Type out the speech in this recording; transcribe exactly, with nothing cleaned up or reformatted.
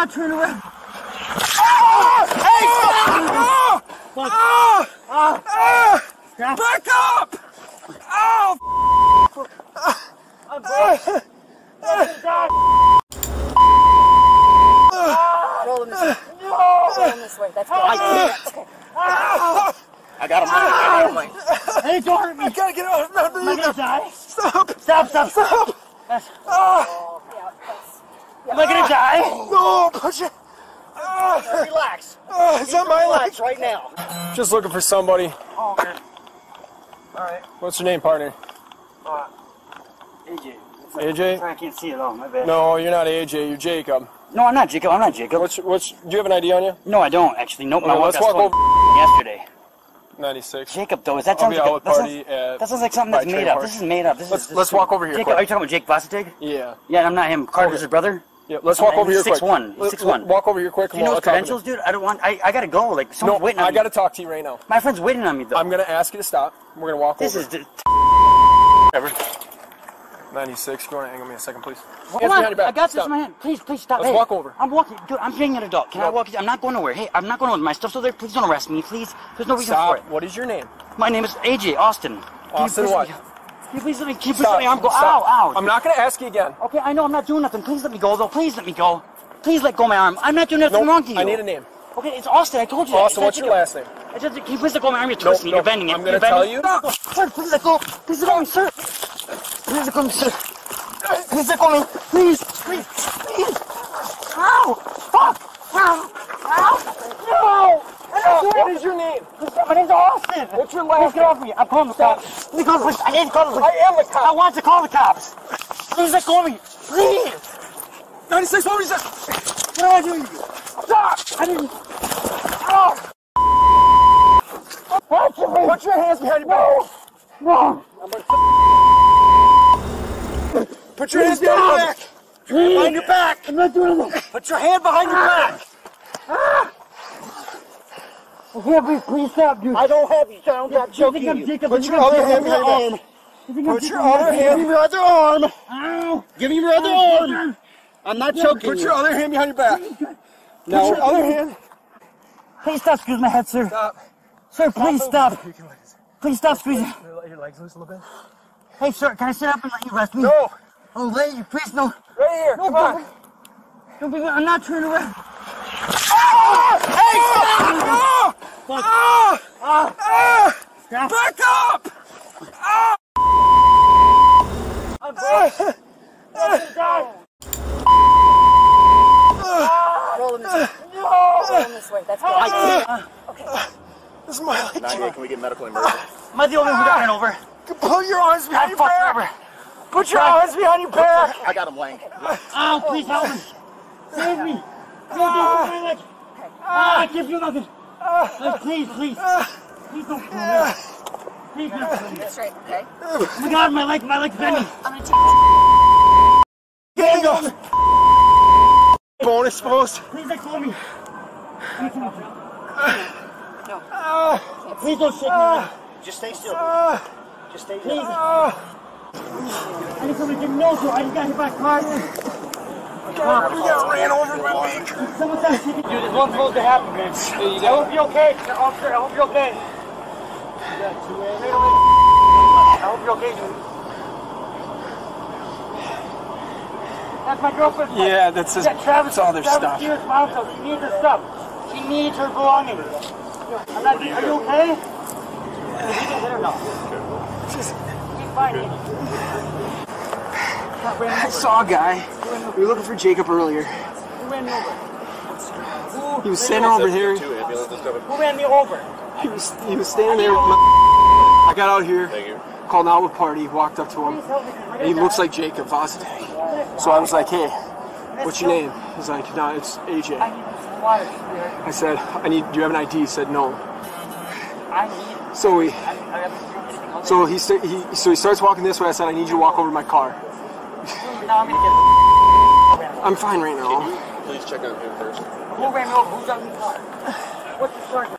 I turn around. Oh! Hey, oh! Fuck! Oh! Fuck! Oh! Oh! Back up! Oh! I'm broke. I'm done. Roll him this way. No! Roll him this way. That's good. I can't. Okay. I got him. I got him. I got him. Hey, don't hurt me. I gotta get out. I'm not breathing. I'm gonna die. Stop. Stop, stop, stop. That's... Oh. Yeah, that's... Yeah. Am I gonna die? No, push it. Now relax. Oh, it's on my legs right now. Just looking for somebody. Oh, okay. All right. What's your name, partner? Uh, A J. Like, A J? I can't see it all. My bad. No, you're not A J. You're Jacob. No, I'm not Jacob. I'm not Jacob. What's what's? Do you have an I D on you? No, I don't actually. Nope. Okay, my let's walk over yesterday. ninety-six. Jacob, though, is that sounds like a, that, sounds, that sounds like something that's made up. Park. This is made up. This let's is, this let's walk over here. Jacob, quick. Are you talking about Jake Vlasitic? Yeah. Yeah, I'm not him. Carter's his brother. Yeah, let's walk over here quick. six one. Walk over here quick. Do you know his credentials, dude? I don't want. I I gotta go. Like someone's waiting on me. I gotta talk to you right now. My friend's waiting on me though. I'm gonna ask you to stop. We're gonna walk over. This is whatever. ninety-six. You wanna angle me a second, please? Hold on. I got this in my hand. Please, please stop. Let's walk over. I'm walking, dude. I'm being an adult. Can I walk? I'm not going nowhere. Hey, I'm not going with my stuff so there. Please don't arrest me, please. There's no reason for it. What is your name? My name is A J Austin. Austin what? Can you please let me keep let me arm go? Stop. Ow, ow. I'm not going to ask you again. Okay, I know I'm not doing nothing. Please let me go, though. Please let me go. Please let go of my arm. I'm not doing nothing nope. wrong to you. I need a name. Okay, it's Austin. I told you that. Austin, what's your last name? I just, can you please let go of my arm? You're twisting nope, me. Nope. You're bending it. I'm going to tell you. No, sir, please let go. Please let go of me, sir. Please let go of me, sir. Please let go of me. Please. Please. Please. Ow. Fuck. Ow. Ow. No. What is your name? My name's Austin. What's your last name? Please get off me. I'm calling the cops. Please call the police. I need to call the police. I am the cops. I want to call the cops. Please let go of me. Please. ninety-six, what was that? What am I doing? Stop. I didn't. Oh. Put your hands behind your back. No. No. Put your hands behind your back. Behind your back. I'm not doing that. Put your hand behind your back. Ah. Okay, please, please stop, dude. I don't have you, so I don't yeah, got choking you. Think I'm Put your other hand on your arm. You Put your other hand behind your other arm. Ow. Give me your other Ow. arm. Ow. I'm not yeah, choking Put you. your other hand behind your back. No. Put your other hand. Please stop squeezing my head, sir. Stop. Sir, please stop. stop. Please stop squeezing. Let your legs loose a little bit. Hey, sir, can I sit up and let you rest me? No. Oh, lady, please, no. Right here, no, come on. Don't be, I'm not turning around. Oh! Hey, stop! Oh! Fuck. Ah! Ah! Ah! Stop. Back up! Ah! I'm broke. I'm done. Roll him this way. No! Roll him this way. That's good. I can't. Okay. This is my life. nine eight, can we get medical emergency? Am I the only one who got ran over? Put your arms behind your back. Put your arms behind your back. I got him laying. Oh, please help me. Save me. Ah! Ah! I can't feel nothing. Uh, please, please. Uh, please don't pull uh, Please don't pull That's right, okay? Oh my god, my leg, my leg's bending. I'm gonna take it. Bonus post. Please don't call me. Please don't me. No. Uh, please don't shake me. Uh, Just stay still. Uh, Just stay still. Uh, I need somebody to get no to. I just got hit by a car. We got ran over by Mink. Dude, this one's supposed to happen, man. Yeah, you I hope you're okay, officer. I hope you're okay. I hope you're okay, dude. That's my girlfriend. Yeah, that's his. That Travis, that's all their Travis stuff. She needs her stuff. She needs her belongings. I'm not, are you okay? Yeah. You can hit her now. She's fine. I saw a guy. We were looking for Jacob earlier. Who ran me over? He was standing over here. Who ran me over? He was he was standing there. I got out here, called an outlaw party, walked up to him, and he looks like Jacob Vlasitic. So I was like, hey, what's your name? He's like, no, it's A J. I said, I need. Do you have an I D? He said, no. So we, so he he so he starts walking this way. I said, I need you to walk over to my car. Now I'm gonna get. I'm fine right now. Can you please check on him first? Who ran me over? Who's on the car? What's the story?